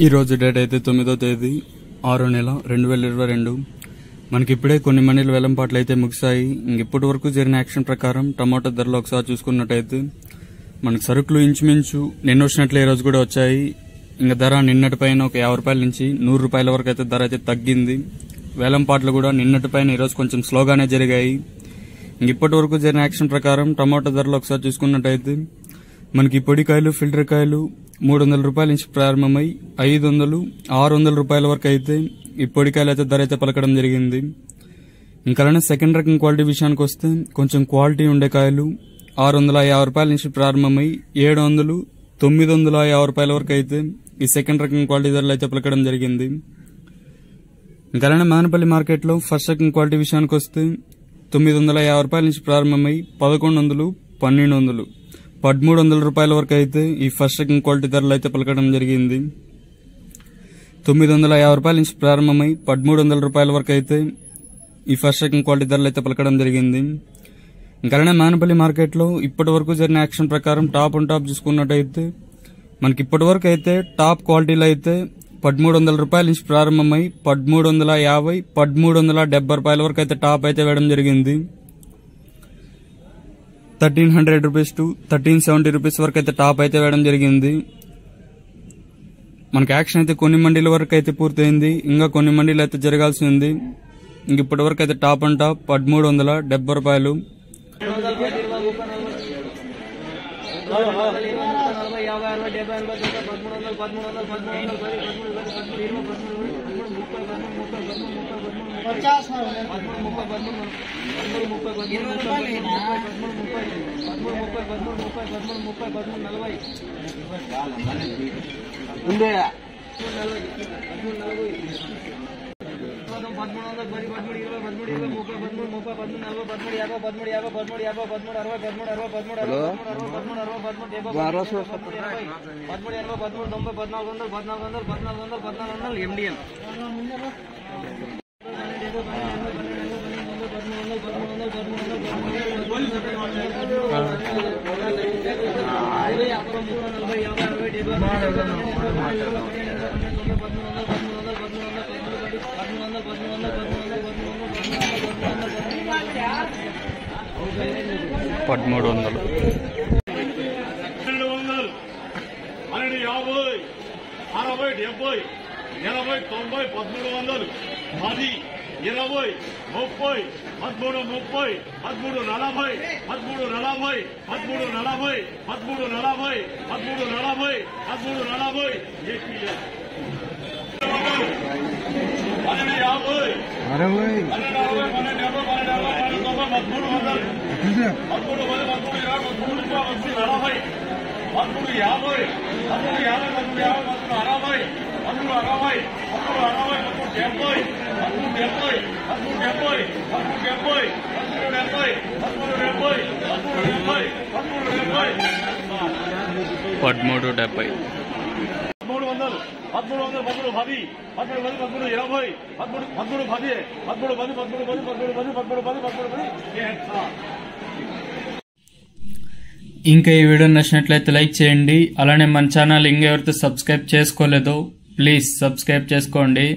Date अयिते 9వ తేదీ 6 నెల 2022 మనకి ఇప్పుడే కొన్ని మండల వేలంపాట్లు అయితే ముగిసాయి। ఇప్పటి వరకు జరిగిన యాక్షన్ ప్రకారం టమాటా ధరలు ఒకసారి చూసుకున్నట్లయితే మనకి సరుకులు ఇంచుమించు నిన్న వచ్చినట్లే ఈ రోజు కూడా వచ్చాయి। ఇంకా ధర నిన్నటిపైన ఒక 50 రూపాయల నుంచి 100 రూపాయల వరకు అయితే ధర అయితే తగ్గింది। వేలంపాట్లు కూడా నిన్నటిపైన ఈ రోజు కొంచెం స్లోగానే జరిగాయి। ఇప్పటి వరకు జరిగిన యాక్షన్ ప్రకారం టమాటా ధరలు ఒకసారి చూసుకున్నట్లయితే మనకి పొడికాయలు ఫిల్టర్ కాయలు 300 రూపాయల నుంచి ప్రారంభమై 500, 600 రూపాయల వరకు అయితే ఈ పొడికాయలు అయితే ధర అయితే పలకడం జరిగింది। ఇంకానే సెకండ్ రకం క్వాలిటీ విషయానికి వస్తే కొంచెం క్వాలిటీ ఉండే కాయలు 650 రూపాయల నుంచి ప్రారంభమై 700, 950 రూపాయల వరకు అయితే ఈ సెకండ్ రకం క్వాలిటీ ధరలు అయితే పలకడం జరిగింది। ఇంకానే మదనపల్లి మార్కెట్లో ఫస్ట్ రకం క్వాలిటీ విషయానికి వస్తే 950 రూపాయల నుంచి ప్రారంభమై 1100, 1200, 1300 రూపాయల వరకు అయితే ఈ ఫస్ట్ రకం క్వాలిటీ ధరలు అయితే పలకడం జరిగింది। 950 రూపాయల నుంచి ప్రారంభమై 1300 రూపాయల వరకు అయితే ఈ ఫస్ట్ రకం క్వాలిటీ ధరలు అయితే పలకడం జరిగింది। ఇంకానే మానపల్లి మార్కెట్లో ఇప్పటి వరకు జరిగిన యాక్షన్ ప్రకారం టాప్ అండ్ టాప్ చూసుకున్నట్టయితే మనకి ఇప్పటి వరకు అయితే టాప్ క్వాలిటీలు అయితే 1300 రూపాయల నుంచి ప్రారంభమై 1350, 1370 రూపాయల వరకు అయితే టాప్ అయితే వేయడం జరిగింది। 1300 రూపీస్ టు 1370 రూపీస్ వరకు అయితే టాప్ అయితే వేయడం జరిగింది। మనకి యాక్షన్ అయితే కొన్ని మండీల వరకు అయితే పూర్తయింది। ఇంకా కొన్ని మండీలు అయితే జరగాల్సి ఉంది। ఇంక ఇప్పటి వరకు అయితే టాప్ అండ్ టాప్ 1370 రూపాయలు, 1300 1300 1370 ఇంకా ఈ వీడియో నచ్చినట్లయితే లైక్ చేయండి। అలానే మన ఛానల్ ఇంకెవరితో సబ్స్క్రైబ్ చేసుకోలేదో ప్లీజ్ సబ్స్క్రైబ్ చేసుకోండి।